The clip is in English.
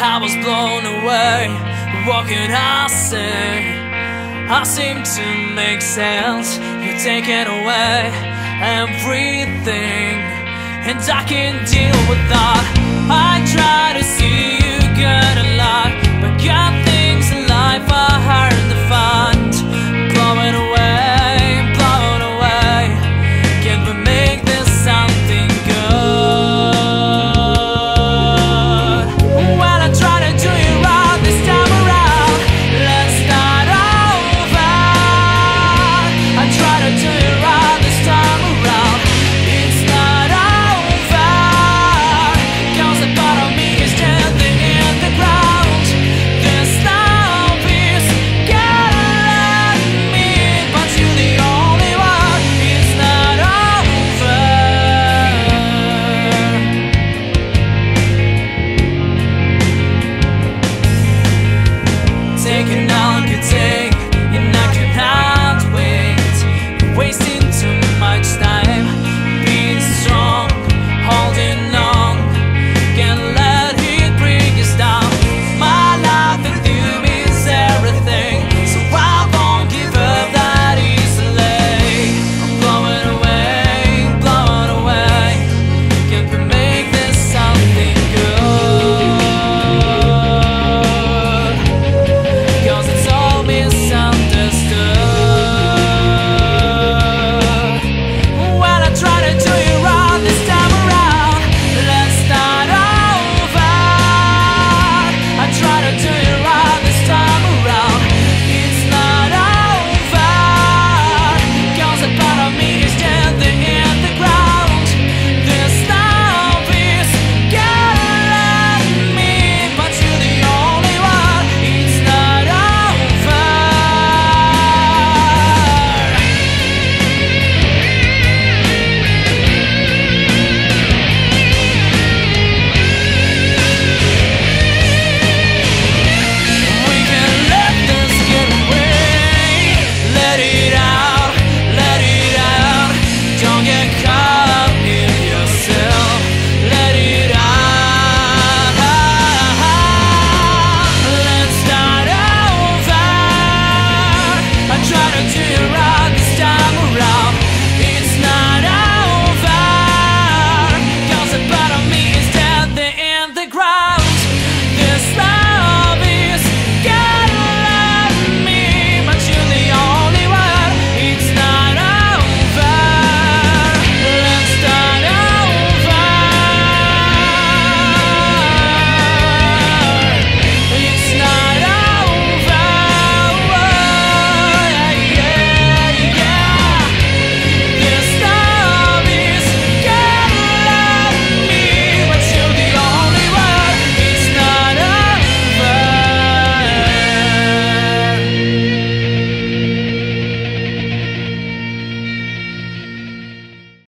I was blown away. What could I say? I seem to make sense. You take it away, everything, and I can't deal with that.